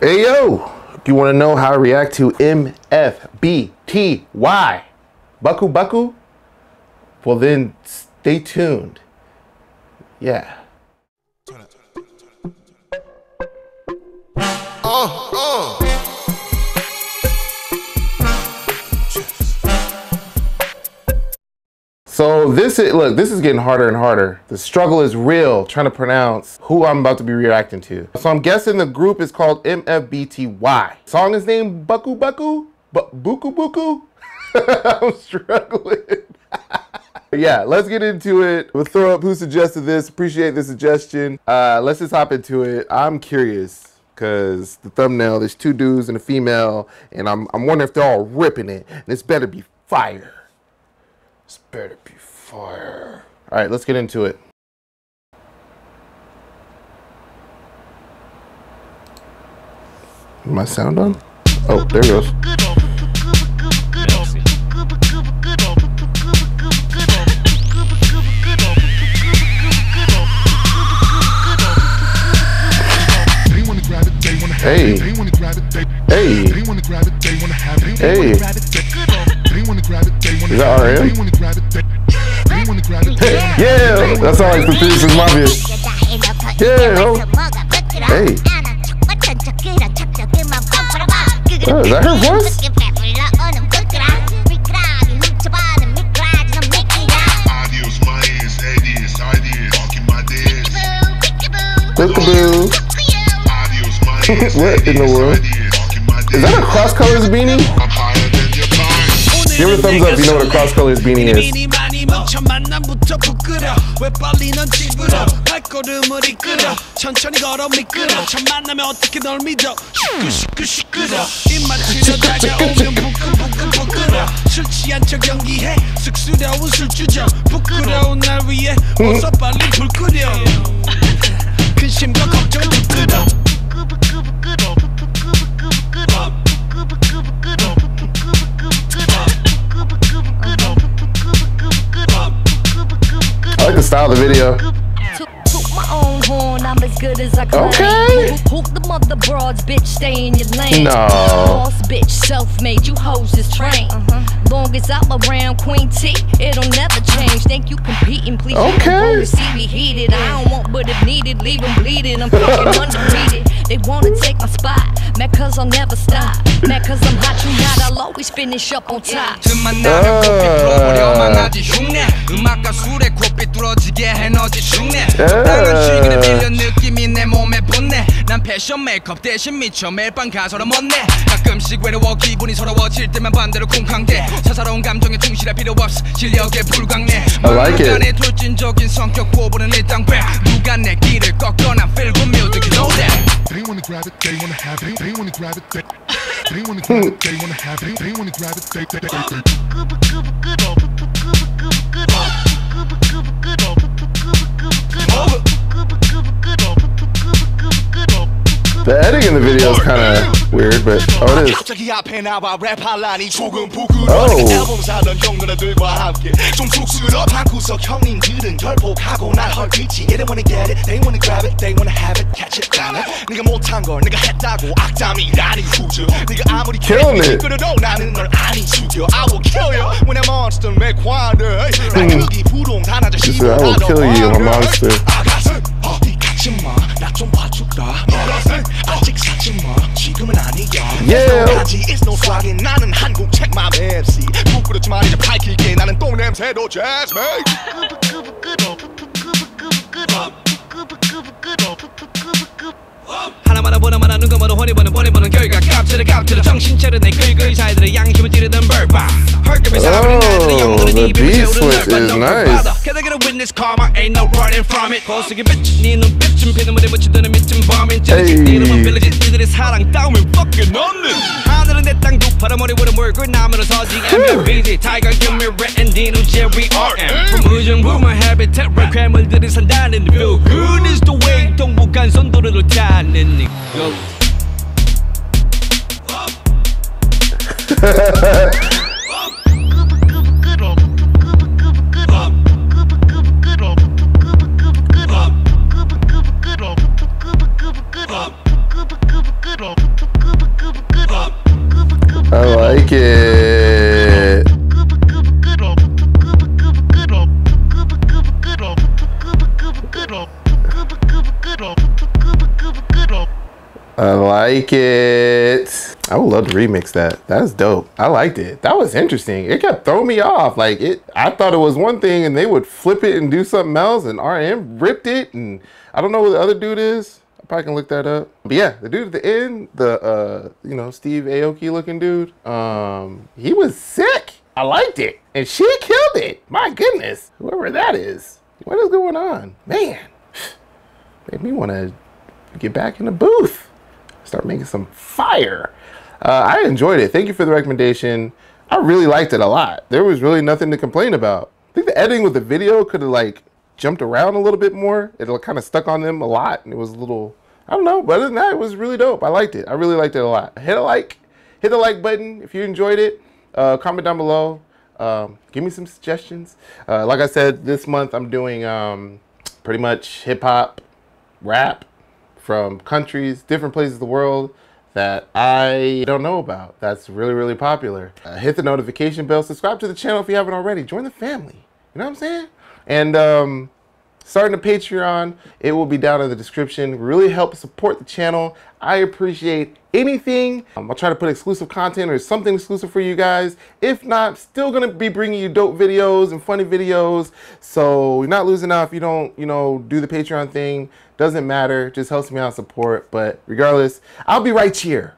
Hey yo, you want to know how I react to MFBTY, Bucku Bucku? Well then, stay tuned. Yeah. So this is getting harder and harder. The struggle is real, trying to pronounce who I'm about to be reacting to. So I'm guessing the group is called MFBTY. Song is named Bucku Bucku? Bucku Bucku? I'm struggling. Yeah, let's get into it. We'll throw up who suggested this. Appreciate the suggestion. Let's just hop into it. I'm curious. Cause the thumbnail, there's two dudes and a female, and I'm wondering if they're all ripping it. And this better be fire. This better be fire. All right, let's get into it. Is my sound on? Oh, there it goes. Hey. Hey. Hey. Is that RM? Yeah! That's how I confused his mafia. Yeah! Oh. Hey! Oh, is that her voice? Bookaboo! What in the world? Is that a cross colors beanie? Give it a thumbs up if you know what a cross colors beanie is. Style of the video. Okay. No. Bitch, self-made. You hoes is trained. Long as I'm around Queen T, it'll never change. Think you competing, please. Okay. See me heated. I don't want but if needed, leave them bleeding. I'm fucking undefeated. They wanna take my spot, man, cause I'll never stop. Man, cause I'm hot, you not, I'll always finish up on top. I like it. They wanna grab it, they wanna have it, they wanna grab it, they wanna grab it, they wanna have it, they wanna grab it, they The editing in the video is kinda weird, but oh it is. Killing it. I will kill you when a monster make water. I will kill you, I'm a monster. The B-switch is nice. Can I get a witness? Karma ain't no running from it. I like it. I like it. I would love to remix that. That's dope. I liked it. That was interesting. It kept throwing me off. Like it, I thought it was one thing and they would flip it and do something else, and RM ripped it, and I don't know who the other dude is. I probably can look that up. But yeah, the dude at the end, the you know, Steve Aoki looking dude, he was sick. I liked it. And she killed it. My goodness. Whoever that is. What is going on? Man. Made me want to get back in the booth. Start making some fire. I enjoyed it. Thank you for the recommendation. I really liked it a lot. There was really nothing to complain about. I think the editing with the video could have like jumped around a little bit more. It kind of stuck on them a lot, and it was a little, I don't know, but other than that, it was really dope. I liked it. I really liked it a lot. Hit the like button if you enjoyed it. Comment down below. Give me some suggestions. Like I said, this month I'm doing pretty much hip hop, rap, from countries, different places of the world that I don't know about. That's really, really popular. Hit the notification bell, subscribe to the channel if you haven't already, join the family, you know what I'm saying? And starting a Patreon, it will be down in the description. Really help support the channel. I appreciate anything. I'll try to put exclusive content or something exclusive for you guys. If not, still gonna be bringing you dope videos and funny videos. So you're not losing out if you don't, you know, do the Patreon thing. Doesn't matter, just helps me out, support. But regardless, I'll be right here.